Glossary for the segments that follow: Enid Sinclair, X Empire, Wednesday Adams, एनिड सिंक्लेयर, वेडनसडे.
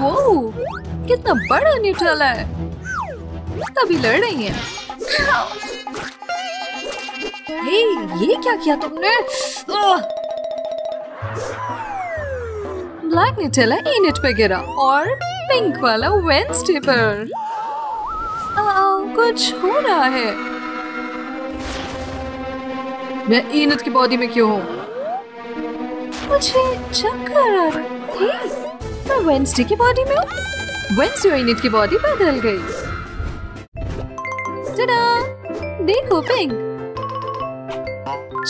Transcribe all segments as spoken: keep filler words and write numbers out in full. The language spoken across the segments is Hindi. वो कितना बड़ा निठाला है, तभी लड़ रही है। हे, ये क्या किया तुमने? ब्लैक निठाला एनिट पे गिरा और पिंक वाला वेंसडे पर। कुछ हो रहा है। मैं एनिट की बॉडी में क्यों हूँ? मुझे चक्कर आ रहा है। मैं वेंसडे की बॉडी में हूँ। वेंसडे एनिट की बॉडी बदल गई। tada! देखो पिंक।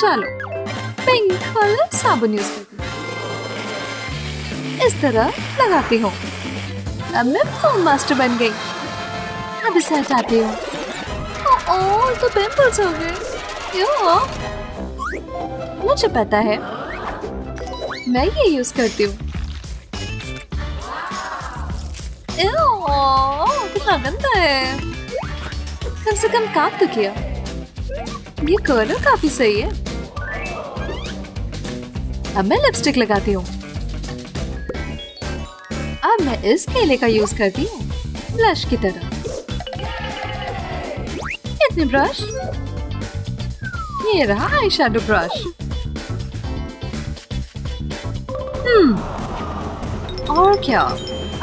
चलो पिंक वाला साबुन यूज करती। इस तरह लगाती हूँ। अब मैं फोम मास्टर बन गई। अब इसे हटाती हूँ। ओह तो पिंपल्स हो गए। यो मुझे पता है, मैं ये यूज करती हूँ। कितना गंदा है। कम से कम काम तो किया। ये कलर काफी सही है। अब मैं लिपस्टिक लगाती हूँ। अब मैं इस केले का यूज करती हूँ ब्रश की तरह। इतने ब्रश। ये रहा आई शैडो ब्रश। हम्म और क्या?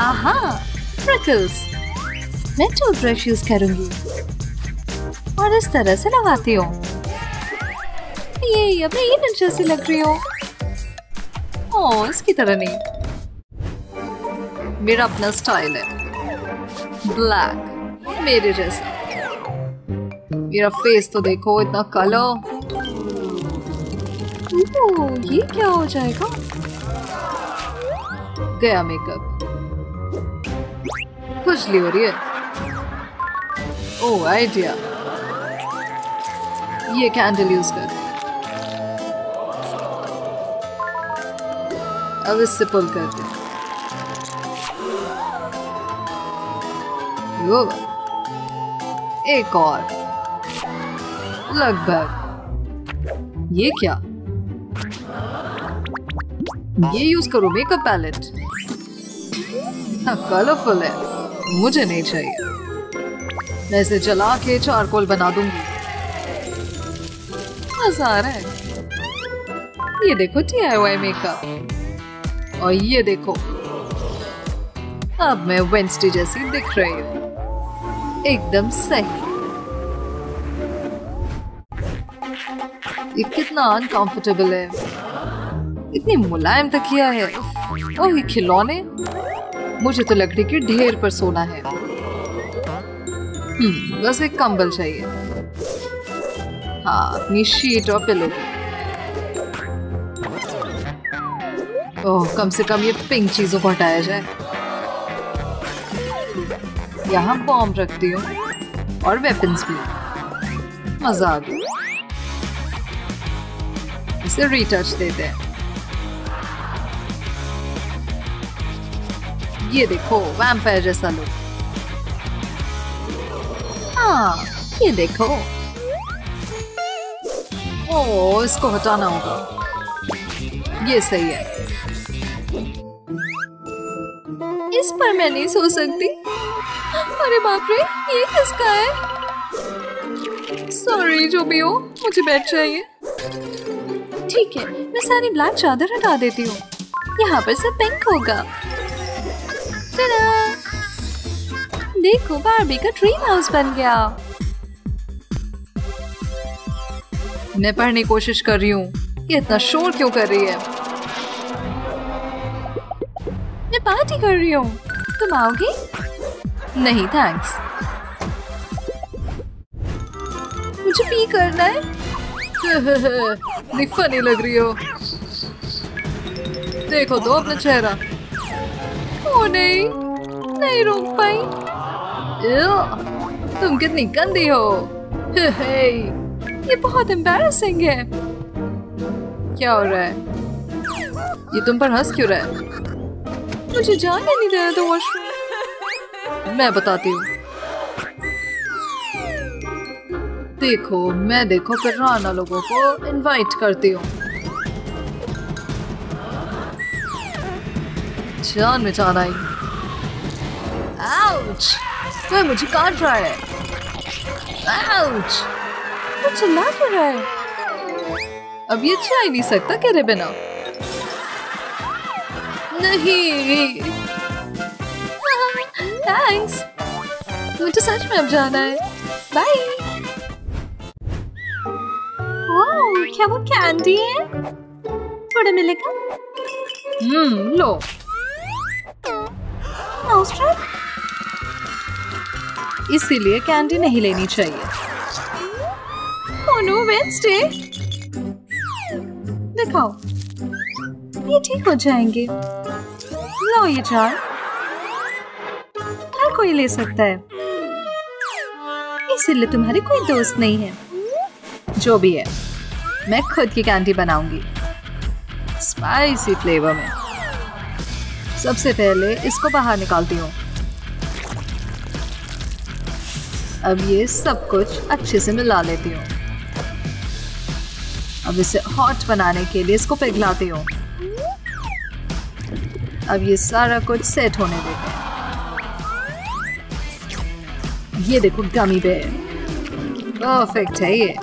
आहा फ्रिकल्स। मैं टूथब्रश यूज करूंगी और इस तरह से लगाती हूँ। ये अब मैं ये जैसी लग रही हूँ। ओह इसकी तरह नहीं। मेरा अपना स्टाइल है। ब्लैक मेरे जैसा। मेरा फेस तो देखो इतना काला। ओह ये क्या हो जाएगा? गया मेकअप। खुजली हो रही है। Oh idea. ये कैंडल यूज कर। अब इससे पुल कर दे। यो एक और लगभग। ये क्या? ये यूज करो मेकअप पैलेट। कलरफुल है। मुझे नहीं चाहिए। मैं इसे जला के चारकोल बना दूंगी। मजा आ रहा है। ये देखो डी आई वाई मेकअप। और ये देखो अब मैं वेंसडे जैसी दिख रही हूँ। एकदम सही। ये कितना अनकंफर्टेबल है। इतनी मुलायम तकिया है। और ये खिलौने। मुझे तो लकड़ी के ढेर पर सोना है। हम्म बस एक कंबल चाहिए। हाँ अपनी शीट और पिलो। ओह कम से कम ये पिंक चीजों को हटाया जाए। यहाँ बॉम्ब रखती हूँ और वेपन्स भी। मजा आ गया। इसे रीटच देते हैं। ये देखो वैम्पायर जैसा लुक। हाँ ये देखो। ओह इसको हटाना होगा। ये सही है। इस पर मैं नहीं सो सकती। अरे बाप रे ये किसका है? सॉरी जो भी हो मुझे बेड चाहिए। ठीक है मैं सारी ब्लैक चादर हटा देती हूँ। यहाँ पर सब पिंक होगा। देखो बार्बी का ड्रीम हाउस बन गया। मैं पढ़ने की कोशिश कर रही हूँ। ये इतना शोर क्यों कर रही है? मैं पार्टी कर रही हूँ। तुम आओगे? नहीं थैंक्स। मुझे पी करना है। फनी लग रही हो। देखो तो अपना चेहरा। ओ नहीं नहीं रोक पाई। तुम कितनी गंदी हो। हे हे, ये बहुत एम्बैरसिंग है। क्या हो रहा है? ये तुम पर हंस क्यों रहा है? मुझे जाने नहीं दे रहा तो वॉशरूम। मैं बताती हूँ। देखो मैं देखो कराना लोगों को इनवाइट करती हूँ। जान में जाना ही। आउच! वह मुझे काट रहा है। आउच! वो चिल्ला क्यों रहा है? अब ये जा ही नहीं सकता कहरे बिना। नहीं। थैंक्स। मुझे सच में अब जाना है। बाय। ओह, क्या वो कैंडी है? थोड़ा मिलेगा? हम्म, लो। इसीलिए कैंडी नहीं लेनी चाहिए। Oh no Wednesday. दिखाओ। ये ठीक हो जाएंगे। लो ये जार। हर कोई ले सकता है। इसीलिए तुम्हारे कोई दोस्त नहीं है। जो भी है, मैं खुद की कैंडी बनाऊंगी। स्पाइसी फ्लेवर में। सबसे पहले इसको बाहर निकालती हूँ। अब ये सब कुछ अच्छे से मिला लेती हूँ। अब इसे हॉट बनाने के लिए इसको पिघलाती हूँ। अब ये सारा कुछ सेट होने देते हैं। ये देखो गमी बेयर। परफेक्ट है ये।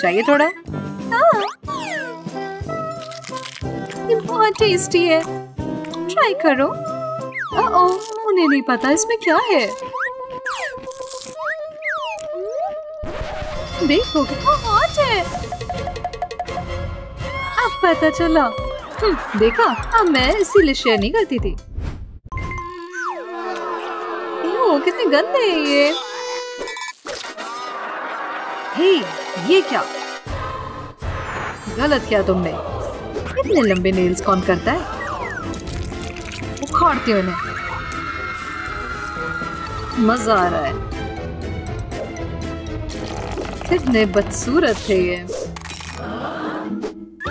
चाहिए थोड़ा? हाँ। ये बहुत टेस्टी है। ट्राई करो। ओह ओह, उन्हें नहीं पता इसमें क्या है। देखो कितना हॉट है। अब पता चला। हम्म, देखा, अब मैं इसीलिए शेयर नहीं करती थी। यो, कितने गंदे हैं ये। हे, ये क्या? गलत किया तुमने। इतने लंबे नेल्स कौन करता है? उखाड़ती हूँ उन्हें। मजा आ रहा है। कितने बदसूरत थे ये।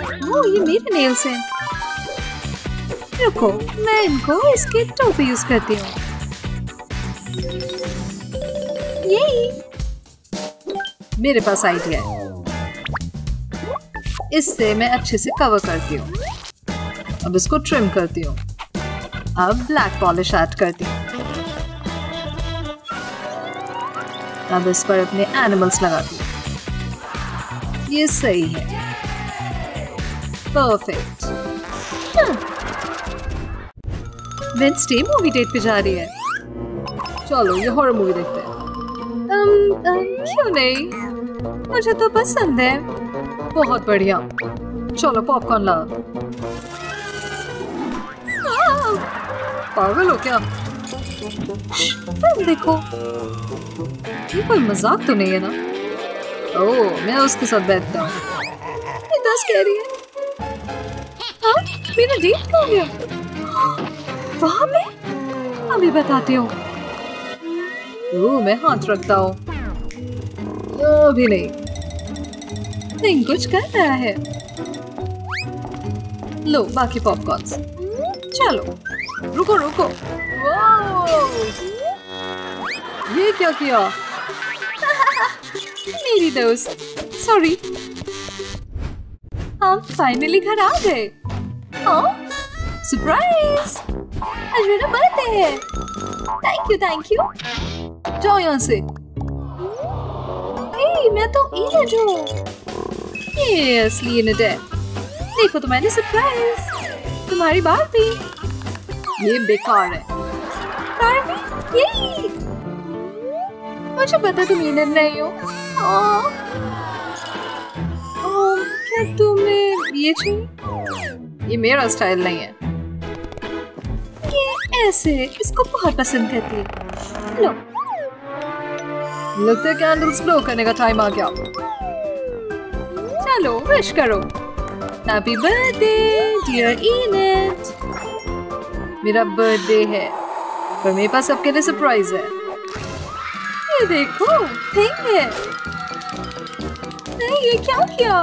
ओह, ये मेरे नेल्स हैं। रुको, मैं इनको इसके टॉप पे यूज करती हूँ। यही। मेरे पास आइडिया है। इससे मैं अच्छे से कवर करती हूँ। अब इसको ट्रिम करती हूँ। अब ब्लैक पॉलिश ऐड करती हूँ। अब इस पर अपने एनिमल्स लगाती हूँ। ये सही है। परफेक्ट। वेंसडे मूवी डेट पे जा रही है। चलो ये हॉरर मूवी देखते हैं। um, um, क्यों नहीं? मुझे तो पसंद है। बहुत बढ़िया। चलो पॉपकॉर्न लाओ। पागल हो क्या? फिल्म देखो। ये कोई मजाक तो नहीं है ना? ओह, मैं उसके साथ बैठता हूँ। ये दस कह रही है। हाँ, मेरा डेट कहाँ गया? वहाँ मैं? अभी बताती हूँ। ओह, मैं हाथ रखता हूँ। अभी नहीं। नहीं, कुछ कर रहा है। लो, बाकी पॉपकॉर्न्स। चलो, रुको रुको। वाह, ये क्या किया? मेरी दोस्त, सॉरी। हम फाइनली घर आ गए। सरप्राइज! आज मेरा बर्थडे है। Thank you thank you. जाओ यहाँ से। ए, मैं तो एनिड हूँ। ये असली एनिड है। देखो तुम्हारे सरप्राइज। तुम्हारी बात भी। ये बेकार है। ये मुझे पता तुम एनिड नहीं हो। ओह, क्या तुम्हें ये चाहिए? ये मेरा स्टाइल नहीं है। ये ऐसे इसको बहुत पसंद करती है। लो, लगता है कैंडल्स ब्लो करने का टाइम आ गया। चलो विश करो। Happy birthday dear Enid. मेरा बर्थडे है पर मेरे पास सबके लिए सरप्राइज है। ये देखो, थिंग है। नहीं, ये क्या किया?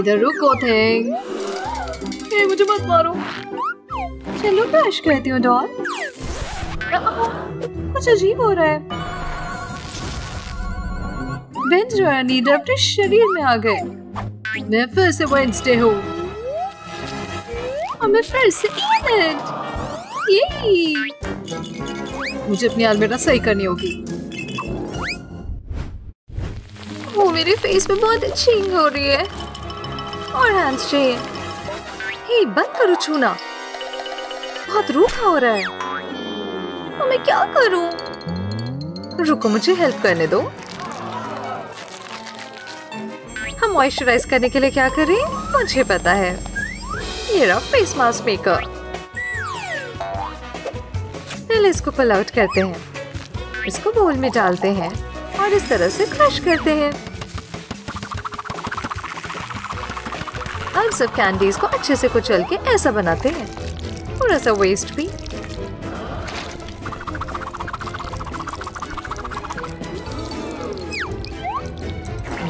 इधर रुको थिंग। ये मुझे मत मारो। चलो ब्रश करती हूँ डॉल। कुछ अजीब हो रहा है। वेंसडे और एनिड अपने शरीर में आ गए। मैं फिर से वेंसडे हूँ। और मैं फिर से एनिड। यही। मुझे अपनी अलमीरा सही करनी होगी। वो मेरे फेस पे बहुत अच्छी हो रही है और हैंड्स चाहिए। हे बंद करो छूना, बहुत रूखा हो रहा है। तो मैं क्या करूं? रुको मुझे हेल्प करने दो। हम मॉइस्चराइज करने के लिए क्या करें? मुझे पता है, ये रहा फेस मास्क मेकर। पहले इसको पुल आउट करते हैं, इसको बोल में डालते हैं और इस तरह से क्रश करते हैं। अब सब कैंडीज को अच्छे से कुचल के ऐसा बनाते हैं, थोड़ा सा वेस्ट भी।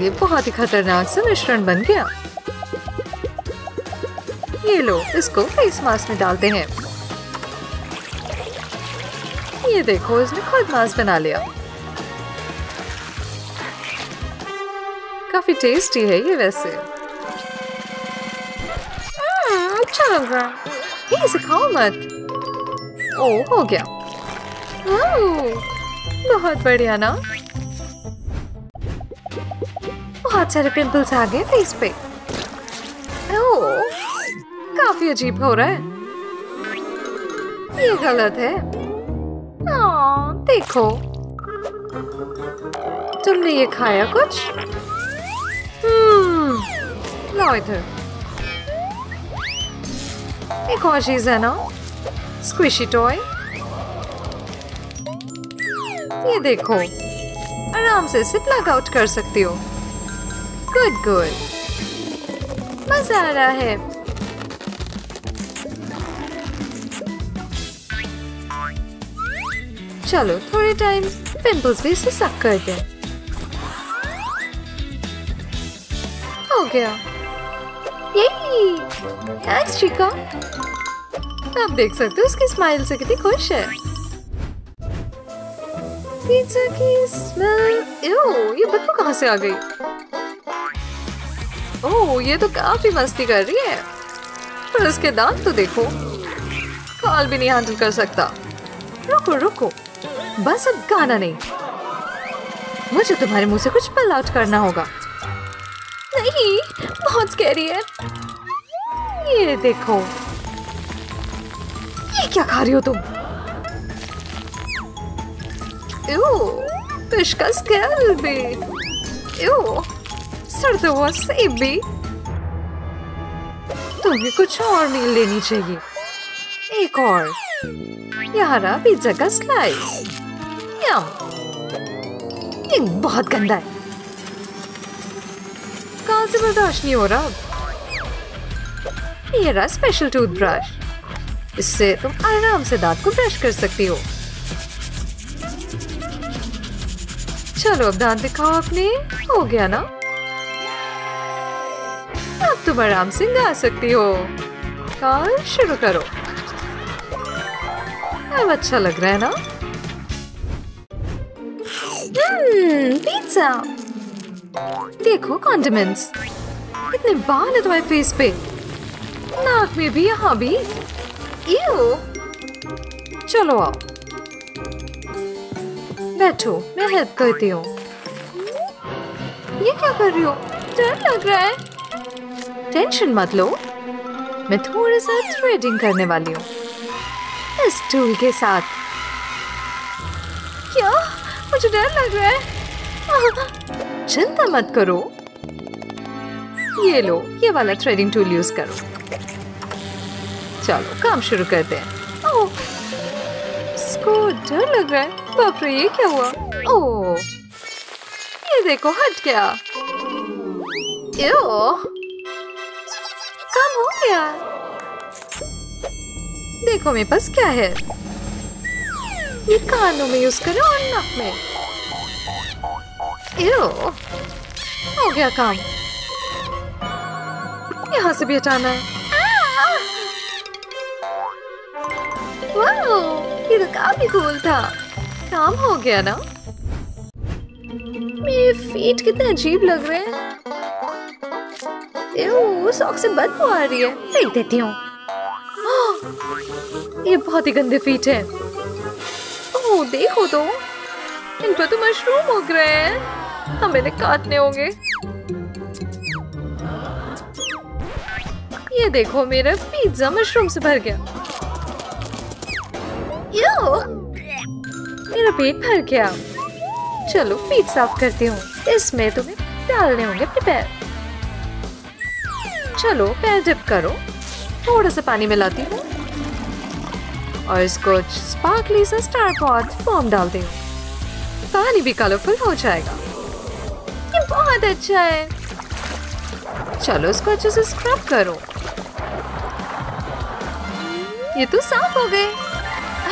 ये बहुत ही खतरनाक सा मिश्रण बन गया। ये लो, इसको फेस मास्क में डालते हैं। ये देखो, इसने खुद मास्क बना लिया। काफी टेस्टी है ये वैसे। हम्म, अच्छा लग रहा है। इसे खाओ मत। ओ, हो गया। बहुत बढ़िया ना। बहुत सारे पिंपल्स आ गए फेस पे। ओ, काफी अजीब हो रहा है। ये गलत है। देखो, तुमने ये खाया कुछ? हम्म, लाओ इधर। एक और चीज है ना, स्क्विशी टॉय। ये देखो, आराम से इसे प्लग आउट कर सकती हो। गुड गुड, मजा आ रहा है। चलो थोड़े टाइम पिंपल्स भी इसे सक कर दें। हो गया। यही। थैंक्स चिका। आप देख सकते हो उसकी स्माइल से कितनी खुश है। पिज्जा की स्मेल। ओह, ये बदबू कहाँ से आ गई? ओह, ये तो काफी मस्ती कर रही है। पर उसके दांत तो देखो, कॉल भी नहीं हैंडल कर सकता। रुको रुको, बस अब गाना नहीं, मुझे तुम्हारे मुंह से कुछ पुल आउट करना होगा। नहीं, बहुत स्कैरी है। ये देखो, ये क्या खा रही हो तुम? ओह, फिश का स्केल भी। ओह, सड़ता हुआ सेब भी। तुम्हें कुछ और मील लेनी चाहिए। एक और, यहाँ रहा पिज्जा का स्लाइस। ये बहुत गंदा है, कहाँ से बर्दाश्त नहीं हो रहा। ये रहा स्पेशल टूथब्रश, इससे तुम आराम से दांत को ब्रश कर सकती हो। चलो अब दांत दिखाओ अपने। हो गया ना, अब तुम आराम से गा सकती हो। कॉल शुरू करो। अब अच्छा लग रहा है ना? हम्म, पिज्जा। देखो कॉन्डिमेंट्स, कितने बाल है तुम्हारे फेस पे, नाक में भी, यहाँ भी। इयो, चलो आओ, बैठो, मैं हेल्प करती हूँ। ये क्या कर रही हो? डर लग रहा है। टेंशन मत लो, मैं थोड़ा सा थ्रेडिंग करने वाली हूँ इस टूल के साथ। क्या? मुझे डर लग रहा है। चिंता मत करो, ये लो, ये वाला थ्रेडिंग टूल यूज करो। चलो काम शुरू करते हैं। ओह, इसको डर लग रहा है। बाप रे, ये क्या हुआ? ओह, ये देखो हट गया। ओह, काम हो गया। देखो मेरे पास क्या है। ये कानों में यूज करो और नाक में। यो, हो गया काम। यहाँ से भी हटाना है। वाह, ये तो काफी कूल था। काम हो गया ना। मेरे फीट कितने अजीब लग रहे हैं। यो, सॉक से बदबू आ रही है, फेंक देती हूँ। ये बहुत ही गंदे फीट है। ओह देखो तो, इन पर तो मशरूम उग रहे हैं। हम इन्हें काटने होंगे। ये देखो मेरा पिज्जा मशरूम से भर गया। यो, मेरा पेट भर गया। चलो फीट साफ करती हूँ। इसमें तुम्हें डालने होंगे अपने पैर। चलो पैर डिप करो। थोड़ा सा पानी मिलाती हूँ और इसको स्पार्कली सा स्टार पॉट फॉर्म डालती हूँ। पानी भी कलरफुल हो जाएगा। ये बहुत अच्छा है। चलो इसको अच्छे से स्क्रब करो। ये तो साफ हो गए।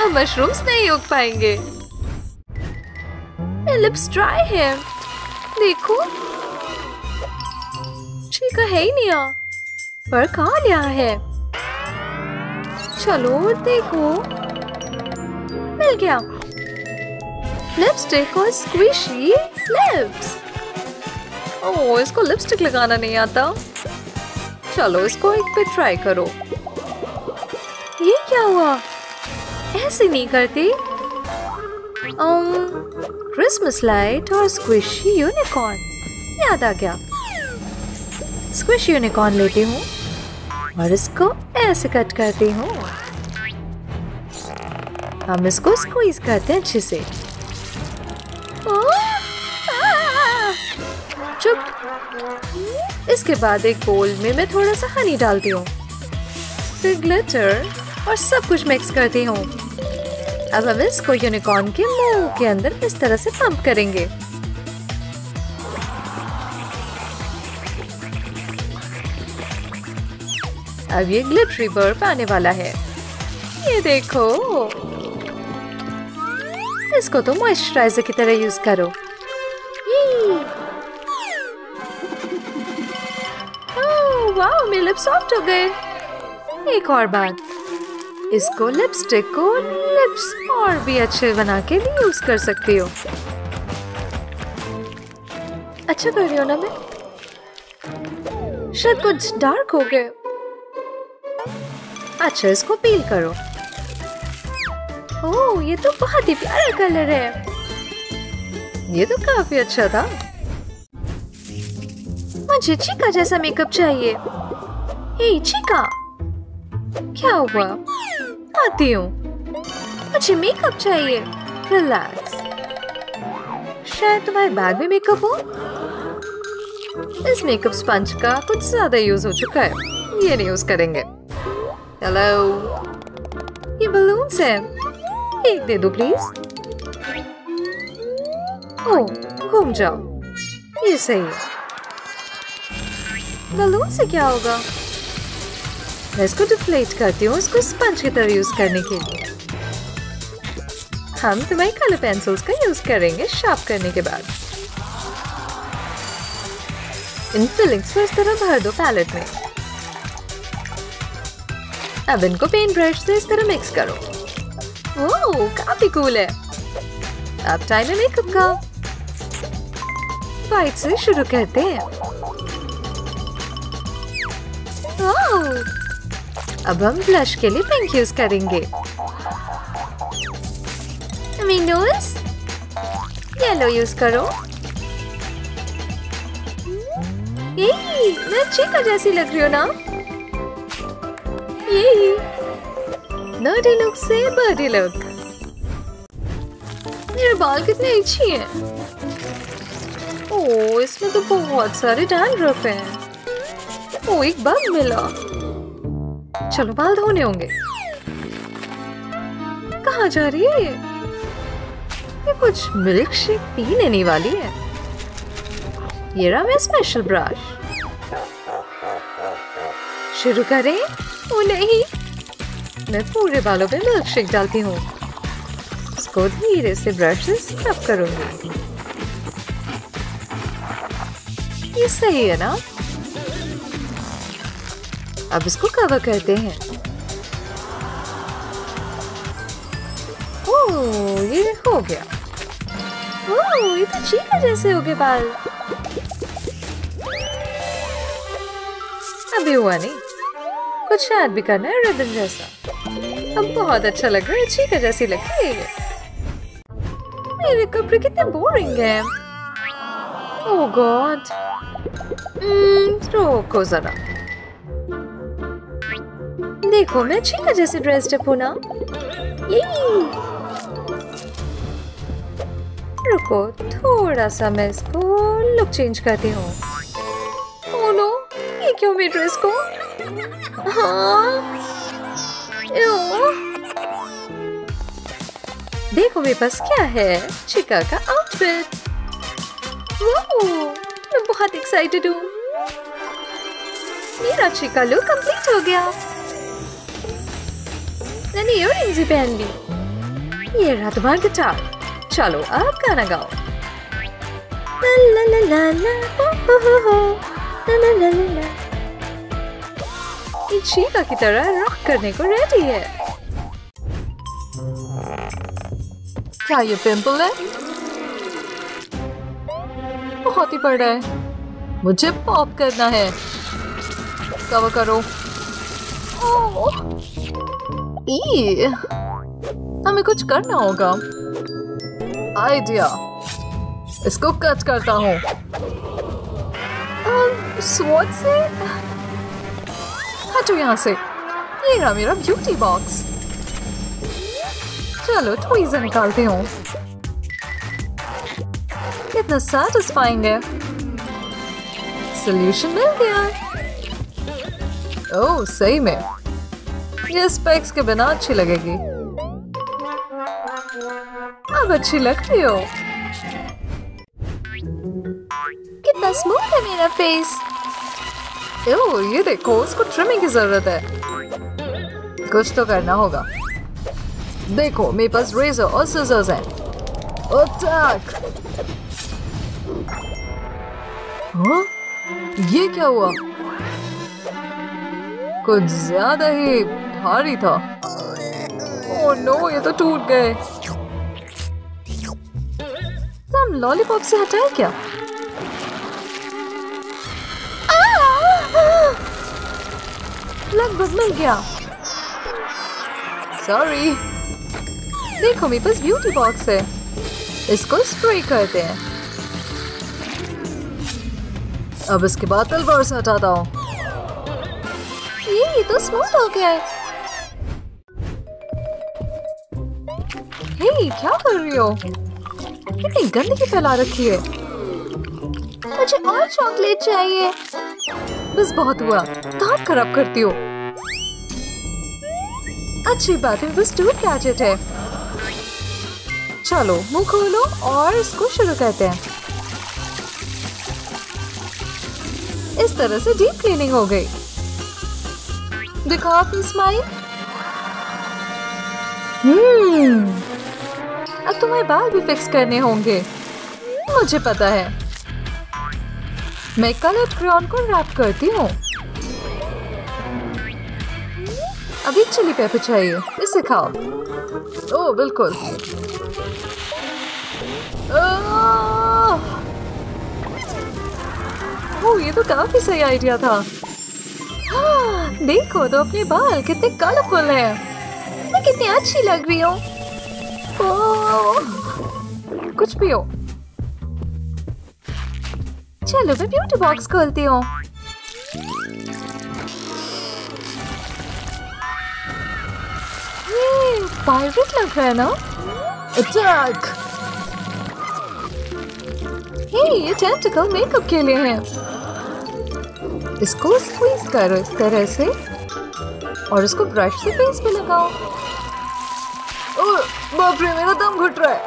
हम मशरूम्स नहीं उग पाएंगे। लिप्स ड्राई है। देखो छींका है ही नहीं। आ पर कहाँ लिया है। चलो देखो मिल गया। लिपस्टिक और स्क्विशी लिप्स। ओह इसको लिपस्टिक लगाना नहीं आता। चलो इसको एक पे ट्राई करो। ये क्या हुआ। ऐसे नहीं करती। क्रिसमस लाइट और स्क्विशी यूनिकॉर्न याद आ गया। स्क्विशी यूनिकॉर्न लेती हूँ और इसको ऐसे कट करती हूँ। हम इसको स्क्वीज करते हैं अच्छे से। चुप। इसके बाद एक बोल में मैं थोड़ा सा हनी डालती हूँ, फिर ग्लिटर और सब कुछ मिक्स करती हूँ। अब हम इसको यूनिकॉर्न के मुंह के अंदर इस तरह से पंप करेंगे। अब ये ग्लिटरी बर्फ आने वाला है। ये देखो। इसको तो मॉइस्चराइजर की तरह यूज करो। ओह वाह मेरे लिप्स सॉफ्ट हो गए। एक और बात, इसको लिपस्टिक को लिप्स और भी अच्छे बना के भी यूज कर सकती हो। अच्छा कर रही हो ना। मैं शायद कुछ डार्क हो गए। अच्छा इसको पील करो। ओह ये तो बहुत ही प्यारा कलर है। ये तो काफी अच्छा था। मुझे चीका जैसा मेकअप चाहिए। हे चीका क्या हुआ। आती हूँ। मुझे मेकअप चाहिए। रिलैक्स। शायद तुम्हारे बैग में मेकअप हो। इस मेकअप स्पंज का कुछ ज्यादा यूज हो चुका है। ये नहीं यूज करेंगे। हेलो ये बलून्स हैं। एक दे दो प्लीज। ओह घूम जाओ। ये सही है। बलून से क्या होगा। मैं इसको डिफ्लेट करती हूँ, इसको स्पंज की तरह यूज करने के लिए। हम तुम्हारी कलर पेंसिल्स का यूज करेंगे शार्प करने के बाद। इन फिलिंग्स को इस तरह भर दो पैलेट में। अब इनको पेंट ब्रश से इस तरह मिक्स करो। ओह काफी कूल है। अब टाइम है मेकअप का। व्हाइट से शुरू करते हैं। ओह अब हम ब्लश के लिए पिंक यूज करेंगे। विंडोज येलो यूज करो। ये मैं चीका जैसी लग रही हूँ ना। ये नर्डी लुक से बर्डी लुक। मेरे बाल कितने अच्छे हैं। ओह इसमें तो बहुत सारे डैंड्रफ हैं। ओह एक बग मिला। चलो बाल धोने होंगे। कहाँ जा रही है ये? ये कुछ मिल्क शेक पीने नहीं वाली है। ये रहा मेरा स्पेशल ब्रश। शुरू करें? ओ नहीं, मैं पूरे बालों पे मिल्क शेक डालती हूँ। इसको धीरे से ब्रश से स्क्रब करूंगी। ये सही है ना। अब इसको कवर करते हैं। ओह ये हो गया। ओह ये तो चीका जैसे हो गए बाल। अभी हुआ नहीं। कुछ ऐड भी करना है रिबन जैसा। अब बहुत अच्छा लग रहा है। चीका जैसी लग रही है। मेरे कपड़े कितने बोरिंग हैं। Oh god. रुको जरा, देखो मैं चिका जैसे ड्रेस्ड अप हूं ना। रुको थोड़ा सा, मैं इसको लुक चेंज करती हूँ। ओह नो, ये क्यों मेरी ड्रेस को। हाँ देखो मेरे पास क्या है, चिका का आउटफिट। मैं बहुत एक्साइटेड हूँ। मेरा चिका लुक कंप्लीट हो गया। मैंने ईयररिंग्स भी पहन ली। ये रहा तुम्हारा गिटार, चलो अब गाना गाओ। ला ला ला ला हो हो हो, ला ला ला। ये चिका की तरह रॉक करने को रेडी है। क्या ये पिंपल है? बहुत ही बड़ा है, मुझे पॉप करना है। कवर करो। ओह, ई, हमें कुछ करना होगा। आइडिया, इसको कट करता हूँ। स्वॉच से? हटो यहाँ से। ये रहा मेरा ब्यूटी बॉक्स। चलो ट्वीज़र निकालते हूँ। कितना सैटिस्फाइंग है। सॉल्यूशन मिल गया। ओह सही में ये स्पेक्स के बिना अच्छी लगेगी। अब अच्छी लगती हो। कितना स्मूथ है मेरा फेस। ओह ये देखो, उसको ट्रिमिंग की जरूरत है। कुछ तो करना होगा। देखो मेरे पास रेजर और सिजर्स हैं। अटैक। हाँ? ये क्या हुआ? कुछ ज्यादा ही भारी था। ओह नो, ये तो टूट गए। तुम लॉलीपॉप से हटाए क्या? लगभग मिल गया। सॉरी। देखो मेरे पास ब्यूटी बॉक्स है, इसको स्प्रे करते हैं। अब इसके बाद तलवार से हटाता हूँ। ये तो स्मूथ हो गया है। हे, क्या कर रही हो? कितनी गंदगी फैला रखी है। मुझे और चॉकलेट चाहिए। बस बहुत हुआ, दांत खराब करती हो। अच्छी बात है, बस टू गैजेट है। चलो मुंह खोलो और इसको शुरू करते हैं। इस तरह से डीप क्लीनिंग हो गई। दिखाओ अपनी स्माइल। हम्म, अब तुम्हारे बाल भी फिक्स करने होंगे, मुझे पता है। मैं कलर्ड क्रेयॉन को रैप करती हूँ। अभी चिली पेपर चाहिए, इसे खाओ। ओह बिल्कुल। ओह ओह ये तो काफी सही आइडिया था। हाँ, देखो तो अपने बाल कितने कलरफुल हैं। मैं कितनी अच्छी लग रही हूँ। कुछ भी हो। चलो मैं ब्यूटी बॉक्स खोलती हूँ। ये पायरेट लग रहा है ना। अटैक। ये टेंटिकल मेकअप के लिए हैं। इसको स्क्वीज करो इस तरह से और इसको ब्रश से फेस पे लगाओ। ओह बाप रे, मेरा दम घुट रहा है।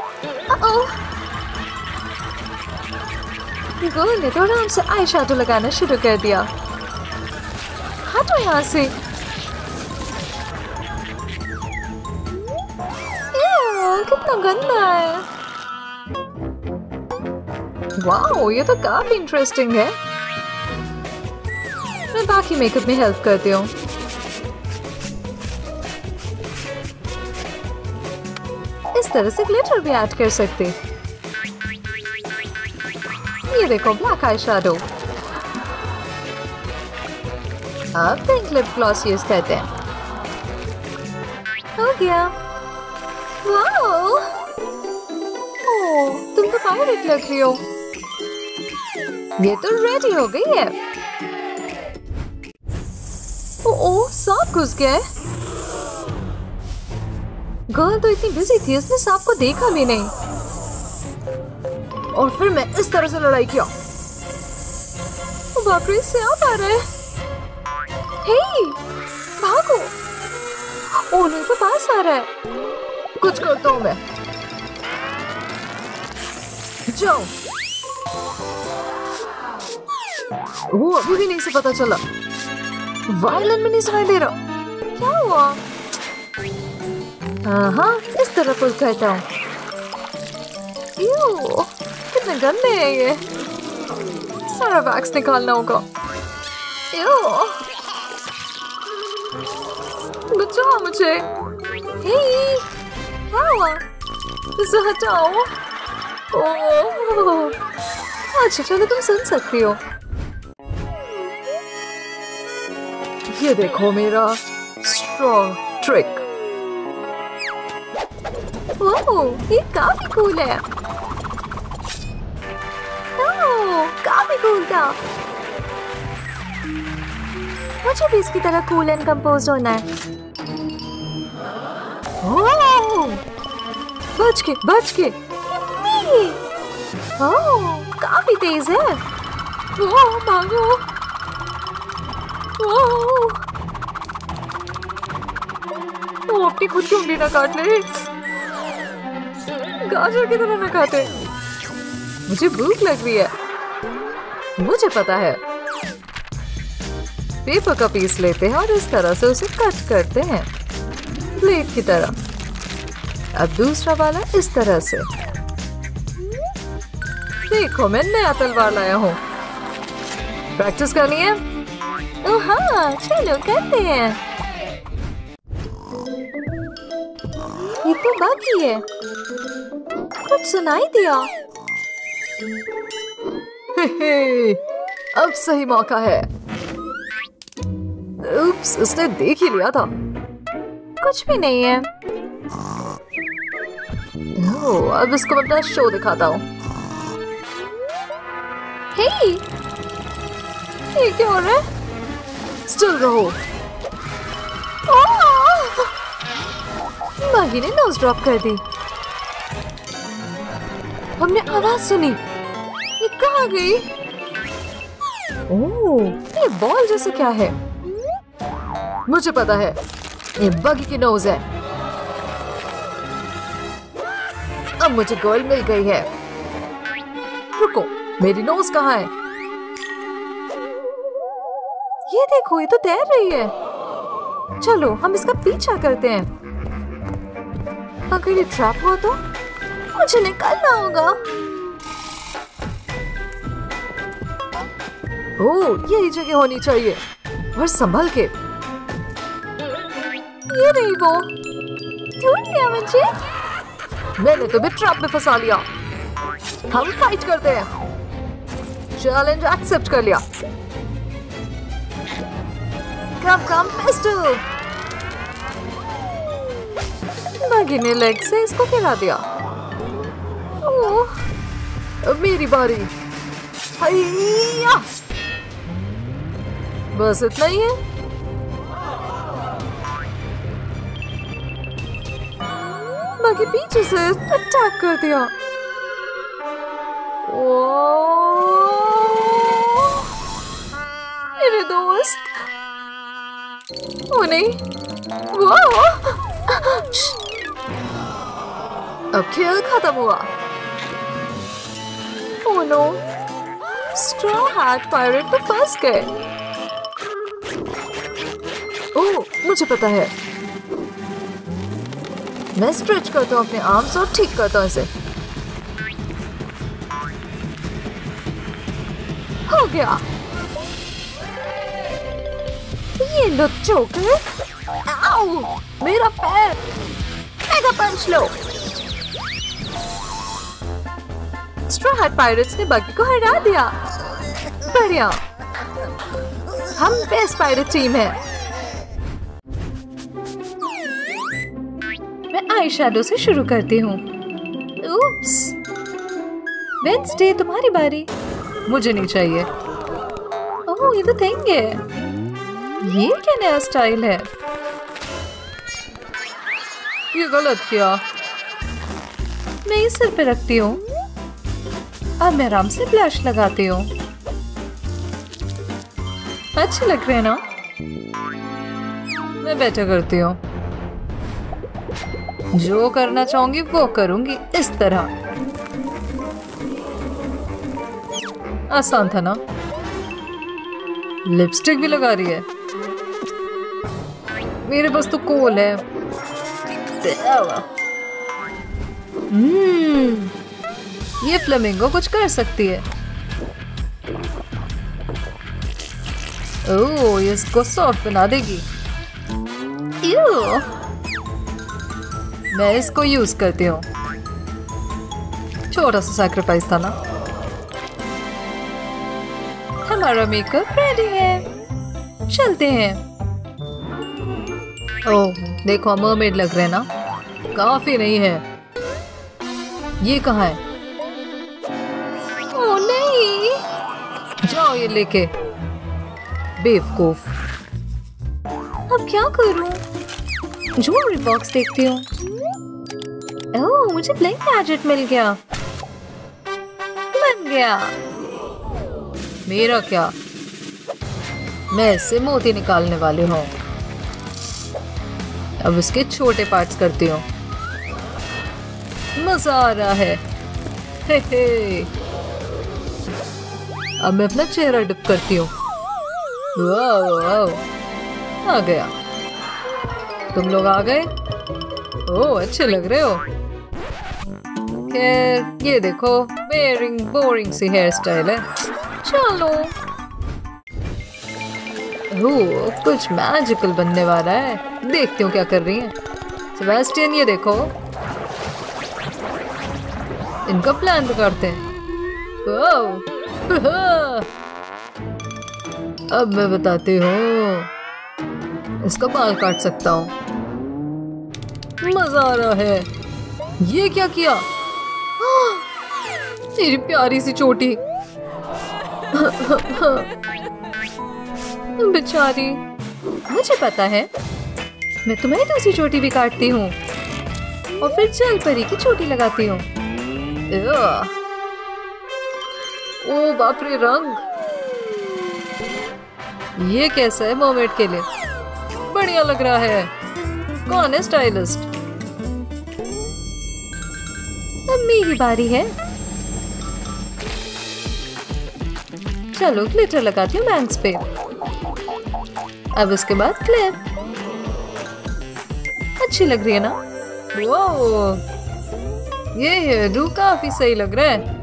गोल ने तो आराम से आई शैडो लगाना शुरू कर दिया। हटो यहाँ से। कितना गंदा है। वाओ ये तो काफी इंटरेस्टिंग है। मैं बाकी मेकअप में हेल्प करती हूँ। इस तरह से ग्लिटर भी ऐड कर सकते। ये देखो ब्लैक आई शैडो। अब पिंक लिप ग्लॉस यूज करते हैं। हो गया। वाओ। पायलट लग रही हो। ये तो रेडी हो गई है। ओ, ओ, सांप घुस गया है। गर्ल तो इतनी बिजी थी, इसने सांप को देखा भी नहीं। और फिर मैं इस तरह से लड़ाई किया। बाप रे, सांप आ रहा है। हे, भागो। ओ नहीं, तो पास आ रहा है। कुछ करता हूँ मैं। जाओ। वो अभी भी नहीं से पता चला। वायलन में नहीं सुनाई दे रहा। क्या हुआ? हाँ हाँ, इस तरह कुछ कहता हूँ। यू, कितने गंदे हैं ये। सारा वैक्स निकालना होगा। यू, बचाओ मुझे। हे, क्या हुआ? इसे हटाओ। ओह, अच्छा चलो तुम सुन सकती हो। ये देखो मेरा स्ट्रॉन्ग ट्रिक। ओह, ये काफी कूल है। ओह, काफी कूल था। मुझे भी इसकी तरह कूल एंड कंपोज होना है। ओह, बच के बच के। ओह, काफी तेज है। ओह, भागो। ओह, वो अपनी खुद की उंगली ना काट ले। गाजर की तरह ना खाते। मुझे भूख लग रही है। मुझे पता है। पेपर का पीस लेते हैं और इस तरह से उसे कट करते हैं, प्लेट की तरह। अब दूसरा वाला इस तरह से। देखो, मैं नया तलवार लाया हूँ। प्रैक्टिस करनी है? ओ हाँ, चलो करते हैं। ये तो बाकी है। कुछ सुनाई दिया। हे हे, अब सही मौका है। उप्स, उसने देख ही लिया था। कुछ भी नहीं है। ओ, अब इसको अपना शो दिखाता हूँ। हे, ये क्या हो रहा है? स्टिल रहो। माही ने नोज ड्रॉप कर दी। हमने आवाज सुनी। ये कहाँ गई? ओह, ये बॉल जैसे क्या है? मुझे पता है, ये बगी की नोज है। अब मुझे गर्ल मिल गई है। रुको, मेरी नोज कहाँ है? ये देखो, ये तो तैर रही है। चलो हम इसका पीछा करते हैं। अगर ये ट्रैप हो तो मुझे निकलना होगा। ओह, यही जगह होनी चाहिए, पर संभल के। ये नहीं, वो ढूंढ लिया मुझे। मैंने तुम्हें ट्रैप में फंसा लिया। हम फाइट करते हैं। चैलेंज एक्सेप्ट कर लिया। कम कम पिस्टल। मैगी ने लेग से इसको खिला दिया। ओह, अब मेरी बारी। हाईया, बस इतना ही है। मैगी पीछे से अटैक कर दिया। ओह, दोस्त। ओ नहीं, वो अब खेल खत्म हुआ। Oh no, straw hat pirate तो फंस गए। ओह, मुझे पता है। मैं स्ट्रेच करता हूँ अपने आर्म्स और ठीक करता हूँ इसे। हो गया। ये लो चोकर। आओ, मेरा पैर। मेगा पंच लो। स्ट्रॉ हैट पायरेट्स ने बगी को हरा दिया। बढ़िया, हम बेस्ट पायरेट टीम है। मैं आई शैडो से शुरू करती हूँ। उप्स, वेड्सडे तुम्हारी बारी। मुझे नहीं चाहिए। ओह ये तो थिंग है। ये क्या नया स्टाइल है। ये गलत किया। मैं इस सिर पे रखती हूँ। अब मैं आराम से ब्लश लगाती हूँ। अच्छे लग रहे हैं ना। मैं बेटर करती हूँ। जो करना चाहूंगी वो करूंगी। इस तरह आसान था ना। लिपस्टिक भी लगा रही है। मेरे पास तो कोल है। हम्म ये फ्लेमिंगो कुछ कर सकती है। ओह ये इसको सॉफ्ट बना देगी। यूँ मैं इसको यूज करती हूँ। छोटा सा सैक्रिफाइस था ना। हमारा मेकअप रेडी है। चलते हैं। ओह देखो मरमेड लग रहे ना। काफी नहीं है। ये कहाँ है। ओह नहीं। जाओ ये लेके। बेवकूफ। अब क्या करूँ। ज्वेलरी बॉक्स देखती हूँ। ओह मुझे ब्लैक गैजेट मिल गया। बन गया। मेरा क्या। मैं इससे मोती निकालने वाली हूँ। अब इसके छोटे पार्ट्स करती हूँ। मजा आ रहा है। हे हे। अब मैं अपना चेहरा डिप करती हूँ। वाओ वाओ आ गया। तुम लोग आ गए। ओह अच्छे लग रहे हो। खैर ये देखो बोरिंग बोरिंग सी हेयर स्टाइल है। चलो ओह कुछ मैजिकल बनने वाला है। देखती हूँ क्या कर रही है। सेबेस्टियन ये देखो। इनका प्लान करते हैं। अब मैं बताती हूँ। इसका बाल काट सकता हूँ। मजा आ रहा है। ये क्या किया। तेरी प्यारी सी चोटी। बेचारी। मुझे पता है। मैं तुम्हारी दूसरी चोटी भी काटती हूँ और फिर जल परी की चोटी लगाती हूँ। ओ बाप रे रंग। ये कैसा है मोमेट के लिए। बढ़िया लग रहा है। कौन है स्टाइलिस्ट। अब मेरी बारी है। चलो ग्लिटर लगाती हूँ बैंक्स पे। अब उसके बाद क्लिप। अच्छी लग रही है ना। वाओ ये हेयरडू काफी सही लग रहा है।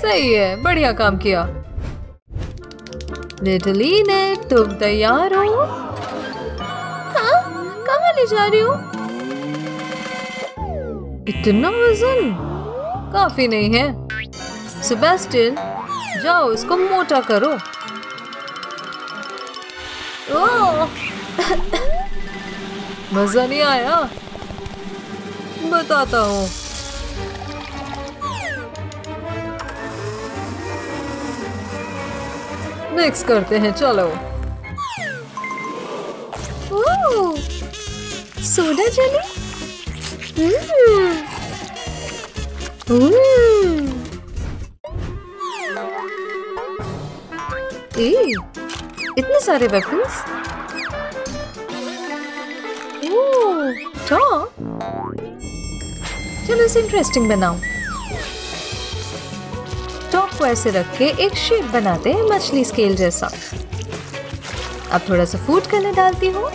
सही है। बढ़िया काम किया। लिटिल एनिड तुम तैयार हो। जा रही हूँ। इतना वजन काफी नहीं है। सेबेस्टियन जाओ इसको मोटा करो। ओह मजा नहीं आया। बताता हूँ। मिक्स करते हैं। चलो सोडा जेली। इतने सारे वेफर्स। चलो इसे इंटरेस्टिंग बनाओ। टॉप को ऐसे रख के एक शेप बनाते हैं मछली स्केल जैसा। अब थोड़ा सा फूड कलर डालती हूँ।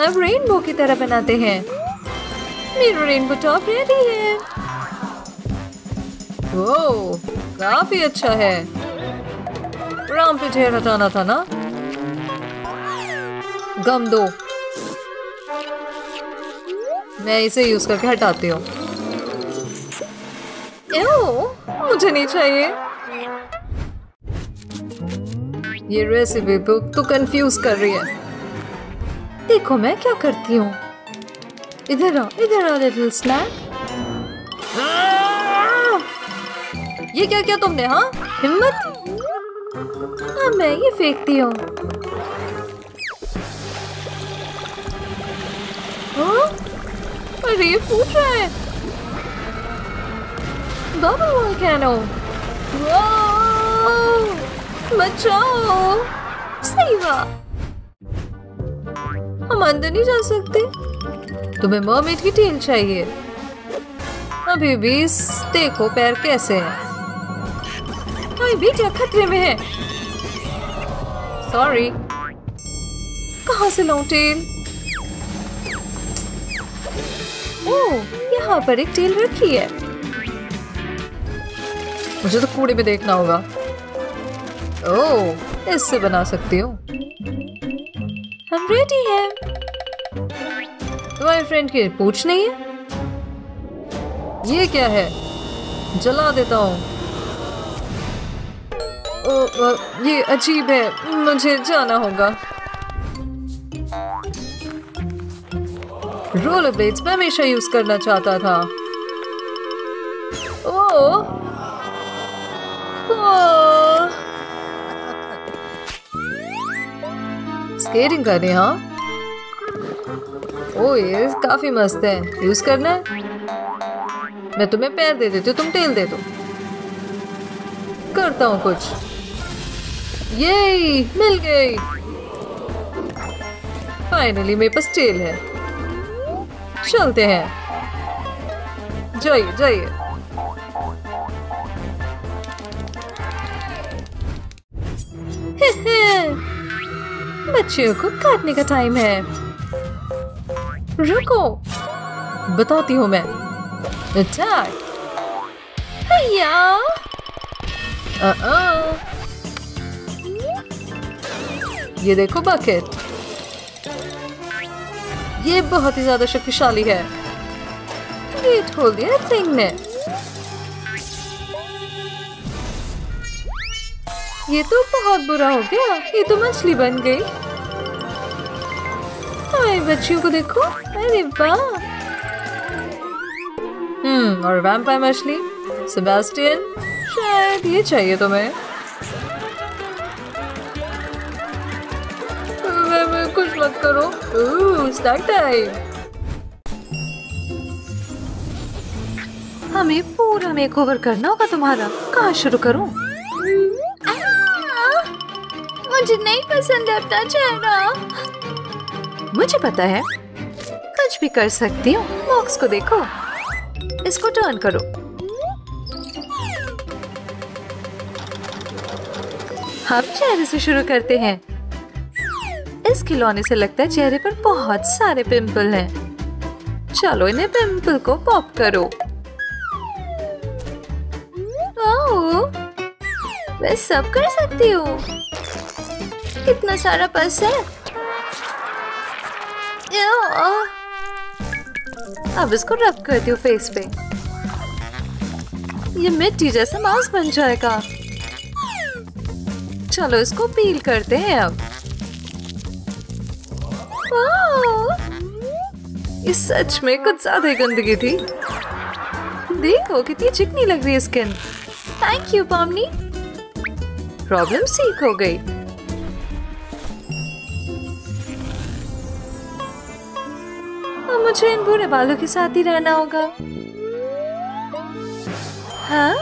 अब रेनबो की तरह बनाते हैं। मेरा रेनबो टॉप रेडी है। वो काफी अच्छा है। राम पे चेहरा हटाना था ना। गम दो। मैं इसे यूज करके हटाती हूँ। मुझे नहीं चाहिए। ये रेसिपी बुक तो कंफ्यूज कर रही है। देखो मैं क्या करती हूँ। इधर आ इधर आ लिटिल स्नैक। ये क्या किया तुमने? हाँ, हिम्मत। हाँ, मैं ये फेंकती हूँ। हाँ? अरे ये फूट रहा है। Double volcano. वाह! बचाओ। सही बात। हम अंदर नहीं जा सकते। तुम्हें मरमेड की टेल चाहिए। अभी भी देखो पैर कैसे हैं। अरे बेटा खतरे में है। सॉरी। कहाँ से लाऊं टेल? ओह, यहाँ पर एक टेल रखी है। मुझे तो कूड़े में देखना होगा। ओह, इससे बना सकती हूँ। हम रेडी हैं। तुम्हारे फ्रेंड की पूछ नहीं है? ये क्या है? जला देता हूँ। ये अजीब है, मुझे जाना होगा। रोलर ब्लेड्स मैं हमेशा यूज करना चाहता था। ओह, स्केटिंग करनी। हाँ, ओ ये काफी मस्त है। यूज करना है? मैं तुम्हें पैर दे देती हूँ, तुम टेल दे दो। करता हूँ कुछ। ये मिल गई। फाइनली मेरे पास टेल है। चलते हैं। जाइए जाइए। बच्चियों को काटने का टाइम है। रुको, बताती हूँ मैं। भैया, ये देखो बकेट। ये बहुत ही ज्यादा शक्तिशाली है। गेट खोल दिया थिंग ने। ये तो बहुत बुरा हो गया। ये तो मछली बन गई। हाय बच्चियों को देखो। अरे वाह। हम्म, और वैम्पायर मछली। सेबास्टियन, शायद ये चाहिए तुम्हें। मैं, मैं कुछ मत करो। Oh, start time. हमें पूरा मेकओवर करना होगा तुम्हारा। कहाँ शुरू करूँ? मुझे नहीं पसंद अपना चेहरा। मुझे पता है, कुछ भी कर सकती हूँ। बॉक्स को देखो। इसको टर्न करो। हम चेहरे से शुरू करते हैं। इस खिलौने से लगता है चेहरे पर बहुत सारे पिंपल हैं। चलो इन्हें पिंपल को पॉप करो। ओह, मैं सब कर सकती हूँ। कितना सारा पस है। अब इसको रब करती हूँ फेस पे। ये मिट्टी जैसा मांस बन जाएगा। चलो इसको पील करते हैं। अब इस सच में कुछ ज्यादा गंदगी थी। देखो कितनी चिकनी लग रही है skin. Thank you Pomni. Problem ठीक हो गई। मुझे इन बुरे बालों के साथ ही रहना होगा। हाँ,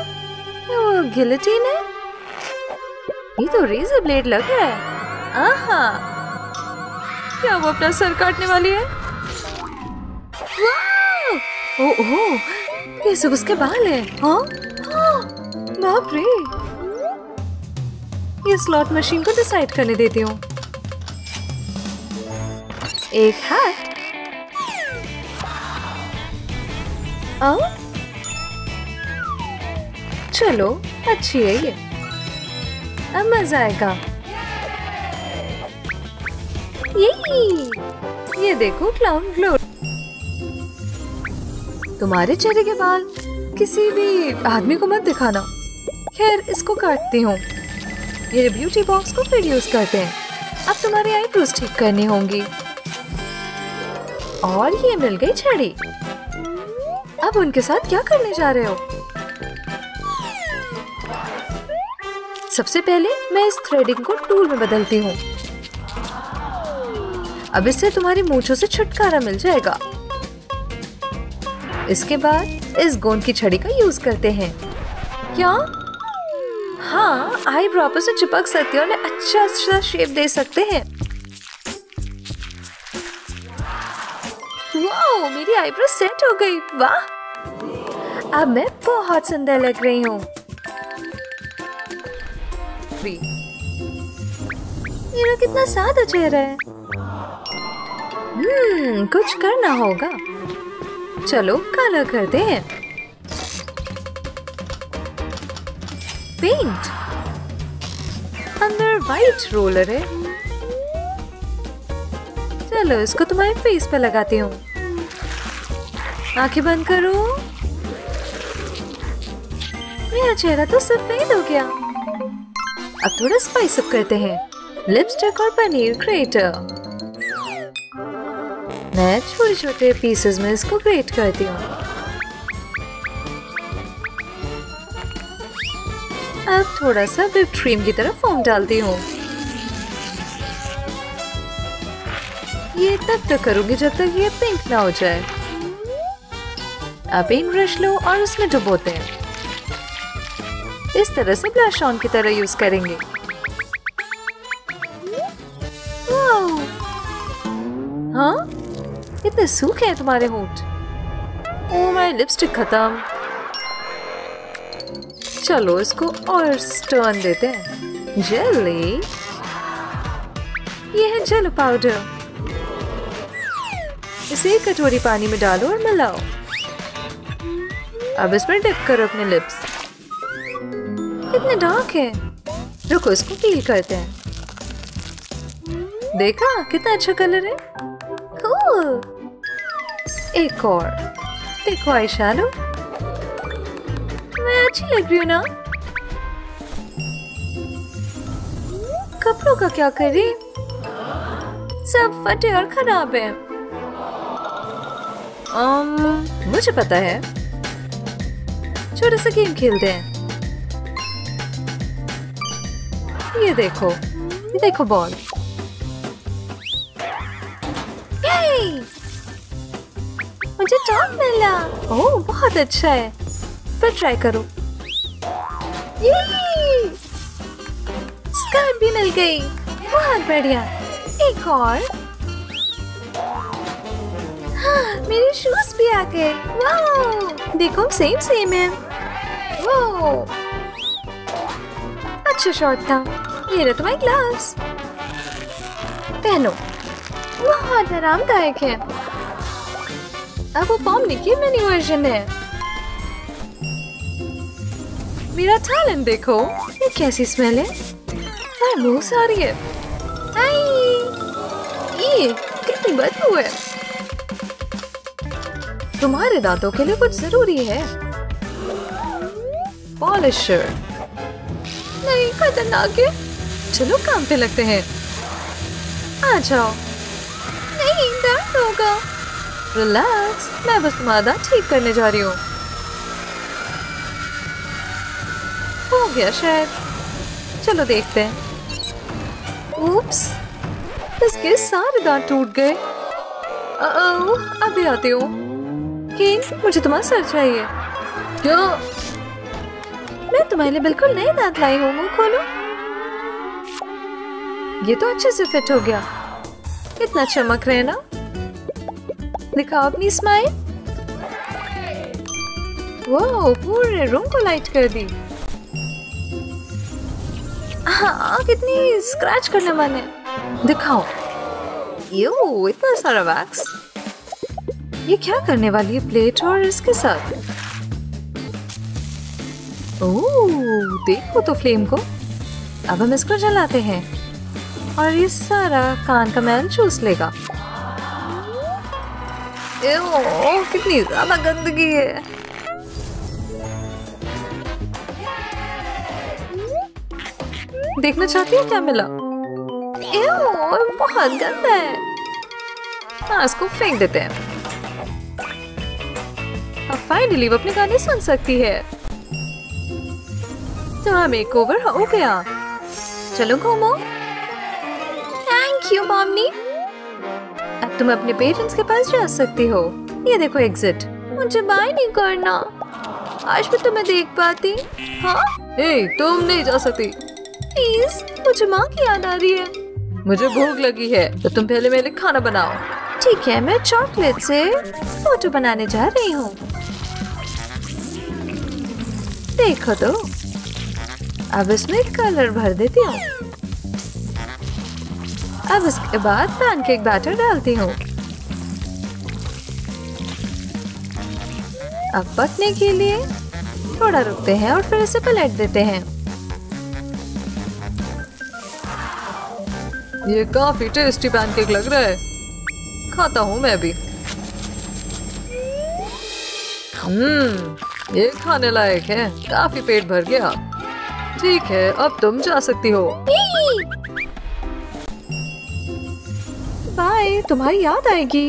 वो गिलेटिन है। ये तो रेजर ब्लेड लग रहा है। आहा, क्या वो अपना सर काटने वाली है? वाह! ओह, ये सब उसके बाल है। हाँ, हाँ, बाप रे। ये स्लॉट मशीन को डिसाइड करने देती हूँ। एक हाथ। आओ, चलो अच्छी है ये। अब मजा आएगा। ये ये देखो क्लाउन ग्लो। तुम्हारे चेहरे के बाल किसी भी आदमी को मत दिखाना। खैर, इसको काटती हूँ। ये ब्यूटी बॉक्स को फिर यूज करते हैं। अब तुम्हारे आईब्रोज ठीक करनी होंगी। और ये मिल गई छड़ी। अब उनके साथ क्या करने जा रहे हो? सबसे पहले मैं इस थ्रेडिंग को टूल में बदलती हूँ। अब इससे तुम्हारी मूंछों से छुटकारा मिल जाएगा। इसके बाद इस गोंद की छड़ी का यूज करते हैं। क्या? हाँ, आईब्रो पर से चिपक सकती है और अच्छा अच्छा शेप दे सकते हैं। वाओ, मेरी आईब्रो सेट हो गई। वाह, अब मैं बहुत सुंदर लग रही हूँ। मेरा कितना सादा चेहरा है। हम्म, कुछ करना होगा। चलो काला करते हैं। पेंट अंदर वाइट रोलर है। चलो इसको तुम्हारे फेस पे लगाती हूँ। आंखें बंद करो। मेरा चेहरा तो सफेद हो गया। अब थोड़ा स्पाइस अप करते हैं। लिपस्टिक और पनीर ग्रेटर। मैं छोटे छोटे पीसेस में इसको ग्रेट करती हूँ। अब थोड़ा सा विप क्रीम की तरह फोम डालती हूँ। ये तब तक करूंगी जब तक ये पिंक ना हो जाए। अब इन ब्रश लो और उसमें डुबोते हैं। इस तरह से ब्लश ऑन की तरह यूज करेंगे। वाओ, हाँ, इतने सूखे हैं तुम्हारे होंठ। ओह, माय लिपस्टिक खत्म। चलो इसको और स्टर्न देते हैं। जेली, ये है जेल पाउडर। इसे एक कटोरी पानी में डालो और मिलाओ। अब इसमें डिप करो अपने लिप्स। कितने डार्क है। रुको, इसको पील करते हैं। देखा कितना अच्छा कलर है। कूल। एक और। देखो आई शैडो, मैं अच्छी लग रही हूँ ना। कपड़ों का क्या करी, सब फटे और खराब है। um, मुझे पता है। छोटा सा गेम खेलते हैं। ये देखो, ये देखो बॉल। यही, मुझे टॉप मिला। ओह, बहुत अच्छा है। पर ट्राई करो। यही, स्कार्फ भी मिल गई। बहुत बढ़िया। एक और। हाँ, मेरे शूज भी आ गए। वाह, देखो सेम सेम है। वाह, अच्छा शॉट था। ये रहा तुम्हारी ग्लव्स। पहनो, बहुत आरामदायक है। अब वो पॉमनी की मिनी वर्जन है। मेरा टैलेंट देखो, ये कैसी स्मेल है। मेरे मुंह से आ रही है। आई, ये कितनी बदबू है। तुम्हारे दांतों के लिए कुछ जरूरी है। पॉलिशर। नहीं, खतरनाक है। चलो काम पे लगते हैं। आ जाओ। नहीं, दर्द होगा। रिलैक्स, मैं बस तुम्हारा दांत ठीक करने जा रही हूँ। हो गया शायद। चलो देखते हैं। उप्स, इसके सारे दांत टूट गए। ओह, अभी आती हूँ। मुझे तुम्हारा सर चाहिए। क्यों? मैं तुम्हारे लिए बिल्कुल नए दांत लाई हूँ। मुंह खोलो। ये तो अच्छे से फिट हो गया। इतना चमक रहे ना। दिखाओ अपनी स्माइल। वाह, पूरे रूम को लाइट कर दी। हाँ, कितनी स्क्रैच करने वाले। दिखाओ। यो, इतना सारा वैक्स। ये क्या करने वाली है प्लेट और इसके साथ? ओह, देखो तो फ्लेम को। अब हम इसको जलाते हैं और ये सारा कान का मैल चूस लेगा। ओह, कितनी ज्यादा गंदगी है। देखना चाहती है क्या मिला? ओह, बहुत गंदा है। हाँ, इसको फेंक देते हैं। अब फाइनली वो अपने गाने सुन सकती है। तो हाँ, मेकओवर हो गया। चलो घूमो। Thank you mummy. अब तुम अपने पेरेंट्स के पास जा सकती हो। ये देखो एग्जिट। मुझे बाय नहीं करना। आज मैं तुम्हें देख पाती। हाँ? ए, तुम नहीं जा सकती। प्लीज, मुझे माँ की याद आ रही है। मुझे भूख लगी है, तो तुम पहले मेरे लिए खाना बनाओ। ठीक है, मैं चॉकलेट से फोटो बनाने जा रही हूँ। देखो तो, अब इसमें कलर भर देती हूँ। अब इसके बाद पैनकेक बैटर डालती हूँ। अब पकने के लिए थोड़ा रुकते हैं और फिर इसे पलट देते हैं। ये काफी टेस्टी पैनकेक लग रहा है। खाता हूँ मैं भी। हम्म, ये खाने लायक है। काफी पेट भर गया। ठीक है, अब तुम जा सकती हो। बाय, तुम्हारी याद आएगी।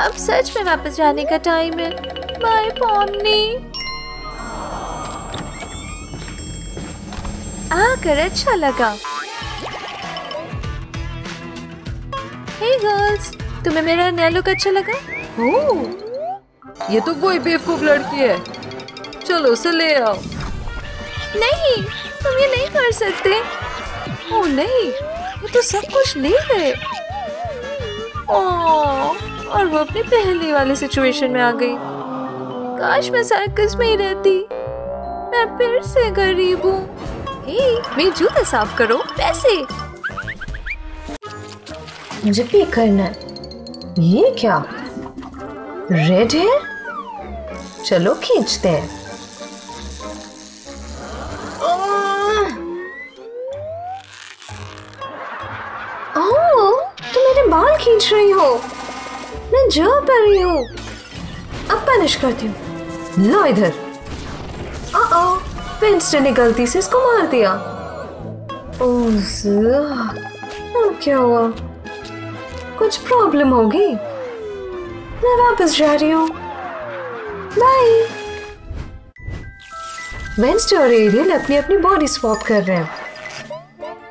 अब सच में वापस जाने का टाइम है। Bye Pomni. आकर अच्छा लगा। हे गर्ल्स, तुम्हें मेरा नया लुक अच्छा लगा? ओह, ये तो वही बेवकूफ लड़की है। चलो उसे ले आओ। नहीं, तुम ये नहीं कर सकते। ओह नहीं, ये तो सब कुछ ले गए। ओह, और वो अपने पहले वाले सिचुएशन में आ गई। काश मैं सर्कस में ही रहती। मैं फिर से गरीब हूँ। मेरे जूते साफ करो। पैसे मुझे पे करना है। ये क्या रेड है? चलो खींचते हैं। ओह, तुम मेरे बाल खींच रही हो। मैं जा पा रही हूँ। अब पनिश करती हूँ। लो इधर। पेंस्टर ने गलती से इसको मार दिया। ओह, क्या हुआ? कुछ प्रॉब्लम होगी। मैं वापस जा रही हूँ। बाय। वेंसडे और एरियल अपनी अपनी बॉडी स्वैप कर रहे हैं।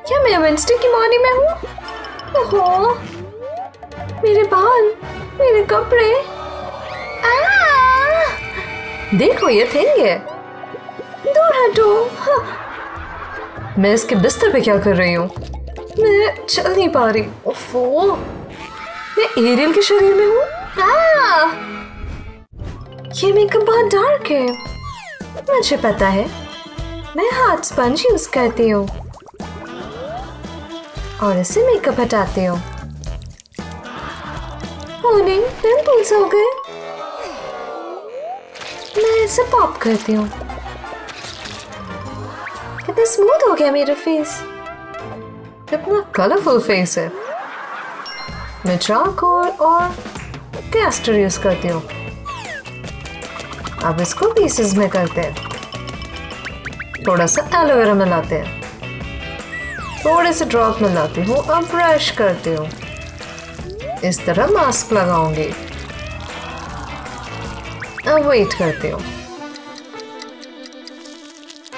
क्या मैं वेंसडे की बॉडी में हूँ? ओहो, मेरे बाल, मेरे कपड़े। आ! देखो ये थिंग है। दूर हटो। हाँ। मैं इसके बिस्तर पे क्या कर रही हूँ? मैं चल नहीं पा रही। ओफो, मैं एरियल के शरीर में हूँ। ये मेकअप बहुत डार्क है। मुझे पता है। मैं हाथ स्पंज यूज करती हूँ और इसे मेकअप हटाती हूँ। पिंपल्स हो गए। मैं इसे पॉप करती हूँ। कितना स्मूथ हो गया मेरा फेस। कितना कलरफुल फेस है। मैं चारकोल और कैस्टर यूज करती हूँ। अब इसको पीसेस में करते हैं। थोड़ा सा एलोवेरा मिलाते हैं। थोड़े से ड्रॉप मिलाती हूँ और ब्रश करती हूँ। इस तरह मास्क लगाऊंगी। अब वेट करती हूँ।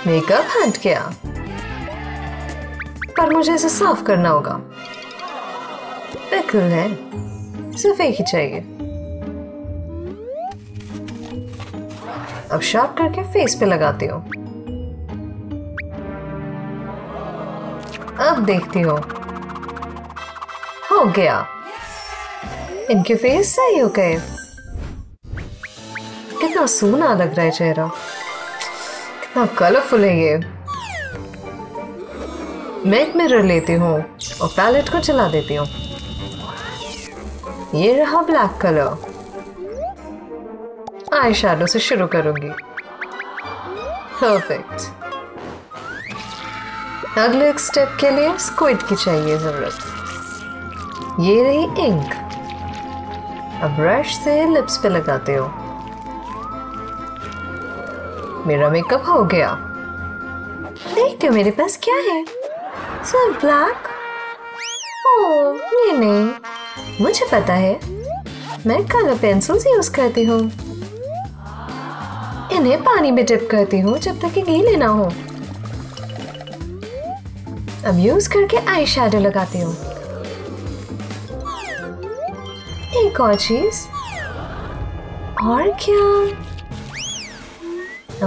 मेकअप हट गया, पर मुझे इसे साफ करना होगा। पिकल है, सिर्फ एक ही चाहिए। अब शार्प करके फेस पे लगाती हूँ। अब देखती हूँ। हो गया। इनके फेस सही हो गए। कितना सोना लग रहा है चेहरा। कितना कलरफुल है ये। मैं एक मिरर लेती हूँ और पैलेट को चला देती हूँ। ये रहा ब्लैक कलर। आई शैडो से शुरू करूंगी। परफेक्ट। अगले स्टेप के लिए स्क्विड की चाहिए जरूरत। ये रही इंक। अब ब्रश से लिप्स पे लगाते हो। मेरा मेकअप हो गया। देखते हो मेरे पास क्या है। सिर्फ ब्लैक। ओह, ये नहीं। मुझे पता है। मैं कलर पेंसिल्स यूज करती हूँ। इन्हें पानी में डिप करती हूँ जब तक कि गीले ना हो। अब यूज करके आई शेडो लगाती हूँ। एक और चीज, और क्या,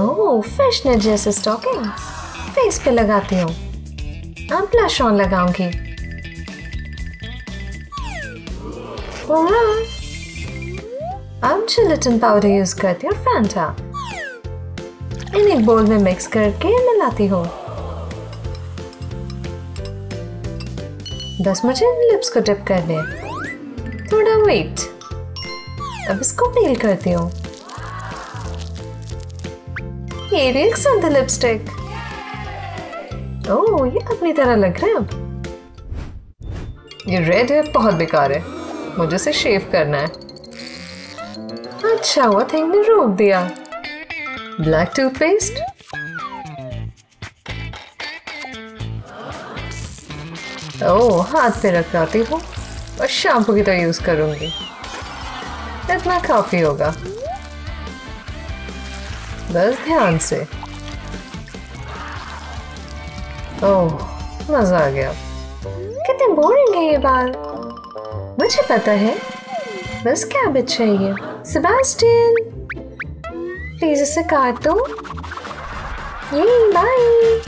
ओह फिशनेट जैसे स्टॉकिंग फेस पे लगाती हूँ। अब ब्लश ऑन लगाऊंगी। अब जिलेटिन पाउडर यूज करती हूँ, फैंटा। इन एक बोल में मिक्स करके मिलाती हूँ। बस मुझे लिप्स को डिप करने, थोड़ा वेट। अब इसको पील करती हूँ। ये reacts on the lipstick. Oh ये अपनी तरह लग रहा है। अब ये रेड है, बहुत बेकार है, मुझे इसे शेव करना है। अच्छा हुआ थिंग ने रोक दिया। ब्लैक टूथपेस्ट, ओह हाथ पे रखाती हूँ और शैम्पू की तो यूज करूंगी, इतना काफी होगा। बस ध्यान से। ओह मजा आ गया। कितने बोरिंग है ये बाल, मुझे पता है, बस कैबेज चाहिए। सेबास्टियन प्लीज इसे काट दो। ये बाय।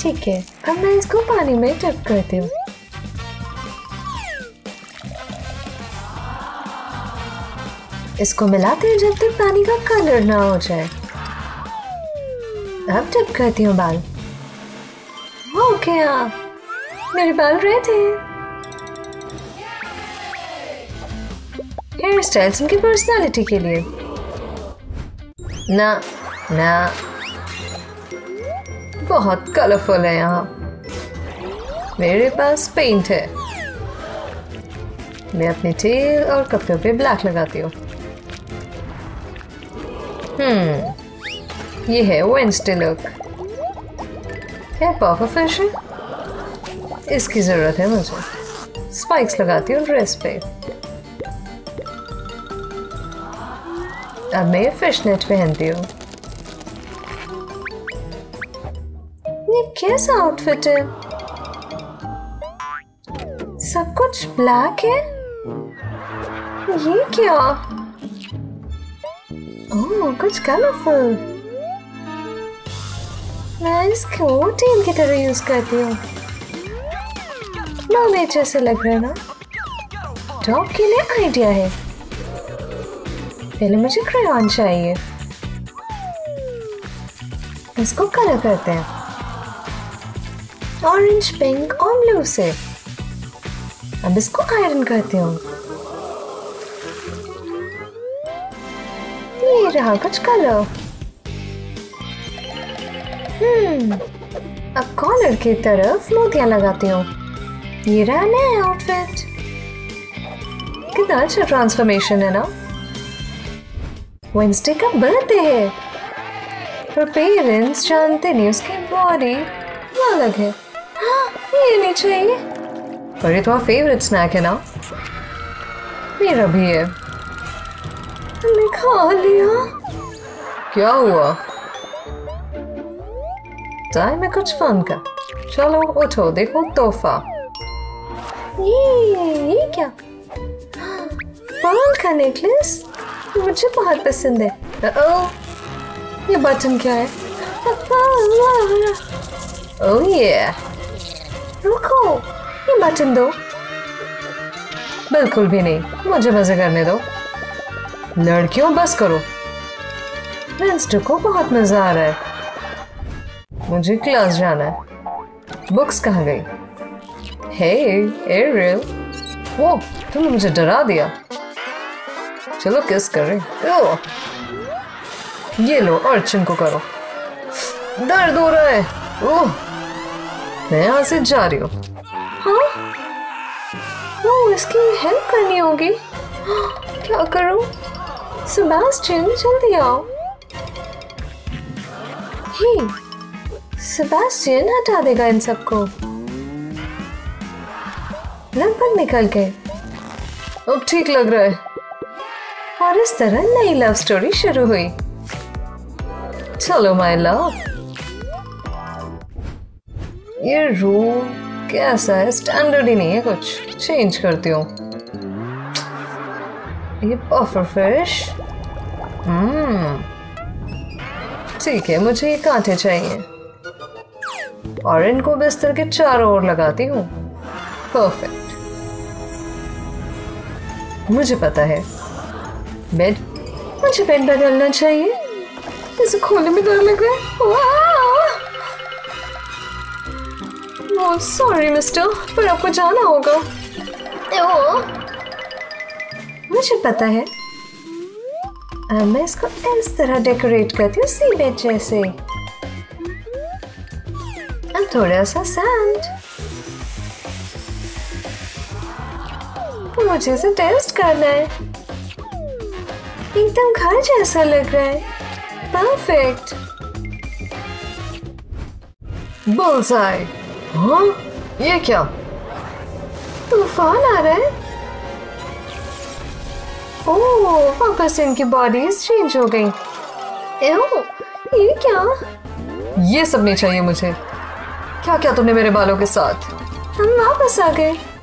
ठीक है, अब मैं इसको पानी में डिप करती हूँ। इसको मिलाते हैं जब तक पानी का कलर ना हो जाए। अब डिप करती हूँ बाल। ओके आप, मेरे बाल रेड हैं। हेयर स्टाइल्स उनकी पर्सनालिटी के लिए। ना ना, बहुत कलरफुल है यहाँ। मेरे पास पेंट है, मैं अपने टेल और कपड़ों पे ब्लैक लगाती हूँ। हम्म, ये है वेंसडे लुक। क्या पावर फिश है, इसकी ज़रूरत है मुझे। स्पाइक्स लगाती हूँ ड्रेस पे। अब मैं फिशनेट पहनती हूँ। ये कैसा आउटफिट है, सब कुछ ब्लैक है। ये क्या, ओह कुछ कलरफुल। मैं इसको टीम की तरह यूज करती हूँ। मॉम जैसे लग रहा है ना। टॉप के लिए आइडिया है, पहले मुझे क्रेयॉन चाहिए। इसको कलर करते हैं, ऑरेंज, पिंक और ब्लू से। अब इसको आयरन करती हूँ। ये रहा कुछ कलर। हम्म, अब कॉलर की तरफ मोतियां लगाती हूँ। ये रहा नया आउटफिट। कितना अच्छा ट्रांसफॉर्मेशन है ना। वेंसडे का बर्थडे है, पर पेरेंट्स जानते नहीं उसकी बॉडी अलग है। हाँ, ये नहीं चाहिए, पर ये तुम्हारा फेवरेट स्नैक है ना। मेरा भी है, तुमने खा लिया। क्या हुआ, टाइम है कुछ फन का। चलो उठो, देखो तोहफा। ये ये क्या, पर्ल का नेकलेस, मुझे बहुत पसंद है। ओह ये बटन क्या है। ओह ये, रुको, ये बटन दो। बिल्कुल भी नहीं, मुझे मजे करने दो। लड़कियों बस करो, वेंसडे को बहुत मजा आ रहा है। मुझे क्लास जाना है। बुक्स कहाँ गई। हे एरियल, वो तुमने मुझे डरा दिया। चलो किस करें। ओह ये लो, अर्चन को करो। दर्द हो रहा है। ओह मैं यहाँ से जा रही हूँ। हाँ, ओह इसकी हेल्प करनी होगी। क्या करूँ, सेबास्टियन जल्दी आओ। ही सेबास्टियन हटा देगा इन सबको। लगभग निकल गए, अब ठीक लग रहा है। और इस तरह नई लव स्टोरी शुरू हुई। चलो माय लव, ये रूम कैसा है, स्टैंडर्ड ही नहीं है, कुछ चेंज करती हूँ। ये पफर फिश, हम्म, ठीक है, मुझे ये कांटे चाहिए और इनको बिस्तर के चारों ओर लगाती हूँ। परफेक्ट, मुझे पता है बेड, मुझे बेड बदलना चाहिए, इसे खोलने में डर लग रहा है। वाह, ओह सॉरी मिस्टर, पर आपको जाना होगा। मुझे पता है, मैं इसको इस तरह डेकोरेट करती हूँ, सी बेड जैसे। अब थोड़ा सा सैंड, मुझे इसे टेस्ट करना है। एकदम घर जैसा लग रहा है, परफेक्ट। बुल्सआई। हाँ, ये क्या, तूफान आ रहा है। ओह, वापस इनकी बॉडीज चेंज हो गई। ये क्या, ये सब नहीं चाहिए मुझे। क्या क्या तुमने मेरे बालों के साथ। हम वापस आ गए।